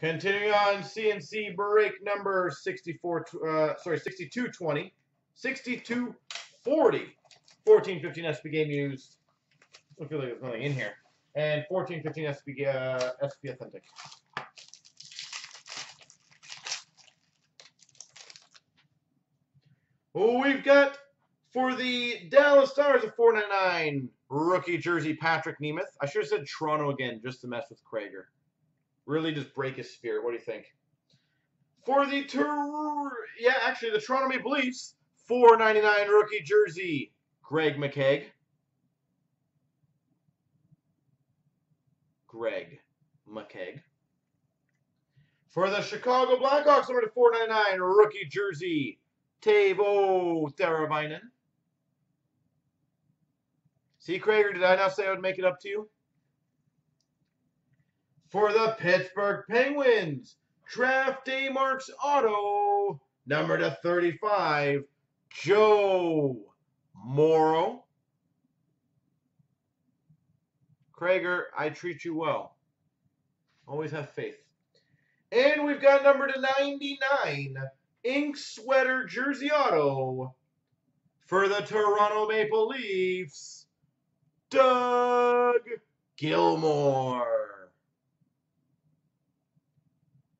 Continuing on, CNC break number 6220, 6240, 1415 SP game used. I feel like there's nothing in here. And 1415 SP authentic. We've got for the Dallas Stars of $4.99 rookie jersey Patrick Nemeth. I should have said Toronto again just to mess with Krager. Really just break his spirit. What do you think? For the actually the Toronto Maple Leafs, $4.99 rookie jersey, Greg McKeague. Greg McKeague. For the Chicago Blackhawks, number to $4.99 rookie jersey, Teuvo Teräväinen. See, Krager, did I not say I would make it up to you? For the Pittsburgh Penguins, Draft Day Marks Auto, number to 35, Joe Morrow. Krager, I treat you well. Always have faith. And we've got number to 99, Ink Sweater Jersey Auto, for the Toronto Maple Leafs, Doug Gilmour.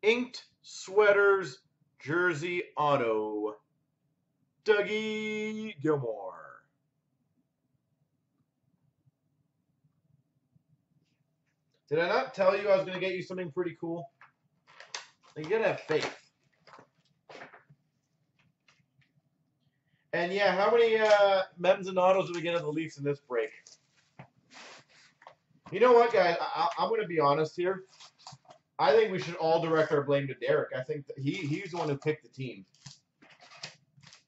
Inked Sweaters Jersey Auto, Dougie Gilmour. Did I not tell you I was going to get you something pretty cool? You got to have faith. And yeah, how many mems and autos did we get on the Leafs in this break? You know what, guys? I'm going to be honest here. I think we should all direct our blame to Derek. I think that he's the one who picked the team.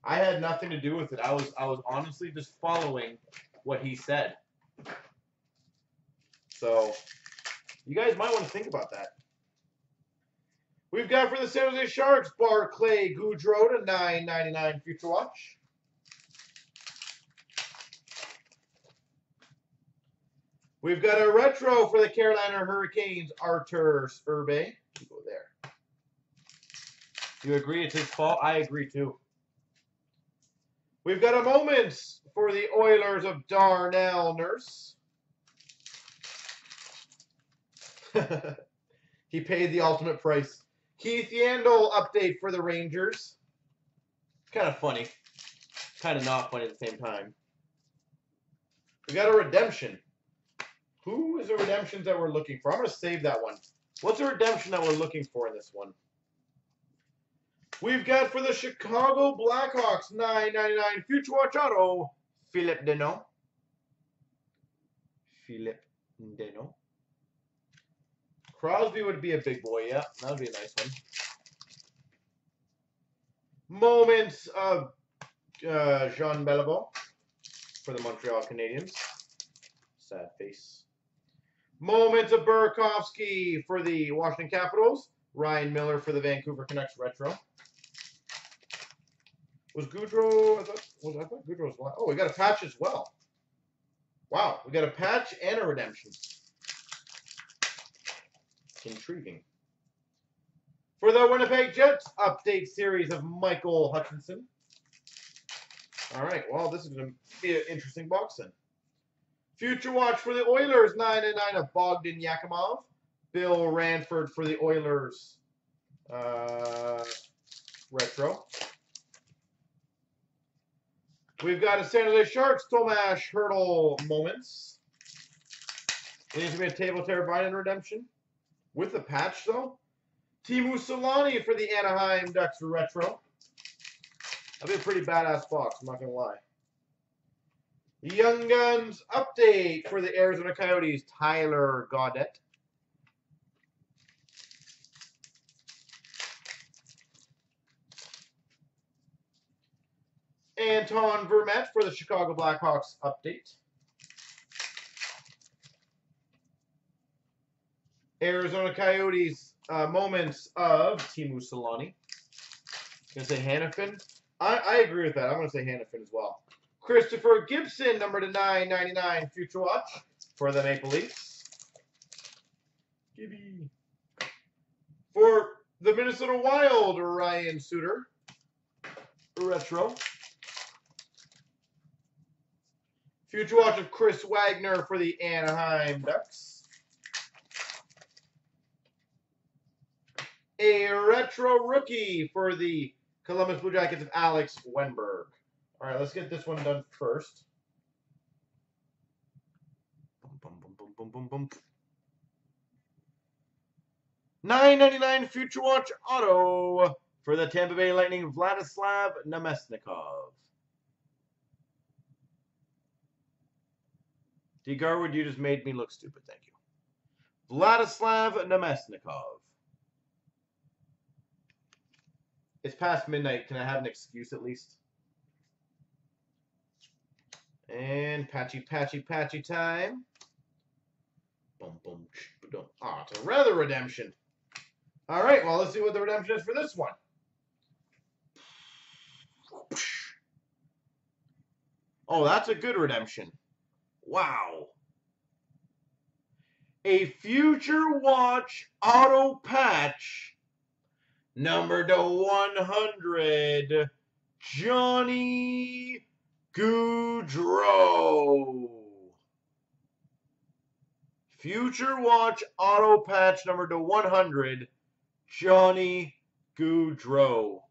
I had nothing to do with it. I was honestly just following what he said. So you guys might want to think about that. We've got for the San Jose Sharks, Barclay Goodrow to $9.99 Future Watch. We've got a retro for the Carolina Hurricanes, Artur Surbe. You go there. You agree it's his fault? I agree too. We've got a Moments for the Oilers of Darnell Nurse. He paid the ultimate price. Keith Yandel update for the Rangers. Kind of funny. Kind of not funny at the same time. We got a redemption. Who is the redemptions that we're looking for? I'm going to save that one. What's the redemption that we're looking for in this one? We've got for the Chicago Blackhawks, $9.99 Future Watch Auto, Philippe Deneau. Philippe Deneau. Crosby would be a big boy, yeah. That would be a nice one. Moments of Jean Beliveau for the Montreal Canadiens. Sad face. Moments of Burakovsky for the Washington Capitals. Ryan Miller for the Vancouver Canucks retro. Was Goudreau? I thought Goudreau was live. Oh, we got a patch as well. Wow, we got a patch and a redemption. Intriguing. For the Winnipeg Jets, update series of Michael Hutchinson. All right, well, this is going to be an interesting box then. Future Watch for the Oilers, 9.99 of Bogdan Yakimov. Bill Ranford for the Oilers, retro. We've got a San Jose Sharks, Tomas Hertl Moments. Leaves me a Teuvo Teräväinen redemption. With a patch, though. Timo Saloni for the Anaheim Ducks retro. That'd be a pretty badass box, I'm not going to lie. Young Guns update for the Arizona Coyotes, Tyler Gaudette. Anton Vermette for the Chicago Blackhawks update. Arizona Coyotes moments of Timo Saloni. I'm going to say Hannafin. I agree with that. I'm going to say Hannafin as well. Christopher Gibson, number to 9.99 Future Watch for the Maple Leafs. Gibby. For the Minnesota Wild, Ryan Souter, retro. Future watch of Chris Wagner for the Anaheim Ducks. A retro rookie for the Columbus Blue Jackets of Alex Wenberg. All right, let's get this one done first. $9.99 Future Watch Auto for the Tampa Bay Lightning, Vladislav Namestnikov. D. Garwood, you just made me look stupid. Thank you. Vladislav Namestnikov. It's past midnight. Can I have an excuse at least? And patchy time. Ah, to rather redemption. All right, well, let's see what the redemption is for this one. Oh, that's a good redemption. Wow. A Future Watch Auto Patch, numbered to 100, Johnny Gaudreau. Future Watch Auto Patch, numbered to 100, Johnny Gaudreau.